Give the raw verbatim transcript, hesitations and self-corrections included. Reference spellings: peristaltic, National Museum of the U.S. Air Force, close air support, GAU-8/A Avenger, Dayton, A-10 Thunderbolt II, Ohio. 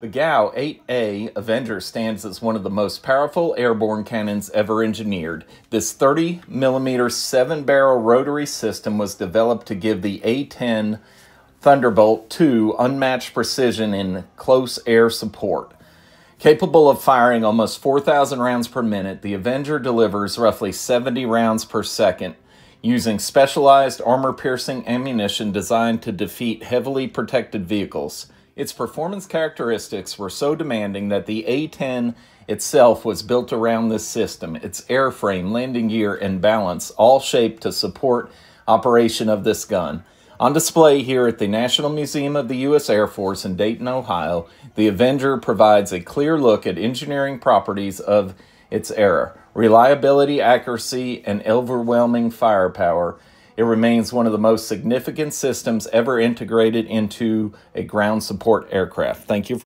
The G A U eight A Avenger stands as one of the most powerful airborne cannons ever engineered. This thirty millimeter seven barrel rotary system was developed to give the A ten Thunderbolt two unmatched precision in close air support. Capable of firing almost four thousand rounds per minute, the Avenger delivers roughly seventy rounds per second, using specialized armor-piercing ammunition designed to defeat heavily protected vehicles. Its performance characteristics were so demanding that the A ten itself was built around this system, its airframe, landing gear, and balance, all shaped to support operation of this gun. On display here at the National Museum of the U S Air Force in Dayton, Ohio, the Avenger provides a clear look at engineering properties of its era, reliability, accuracy, and overwhelming firepower. It remains one of the most significant systems ever integrated into a ground support aircraft. Thank you.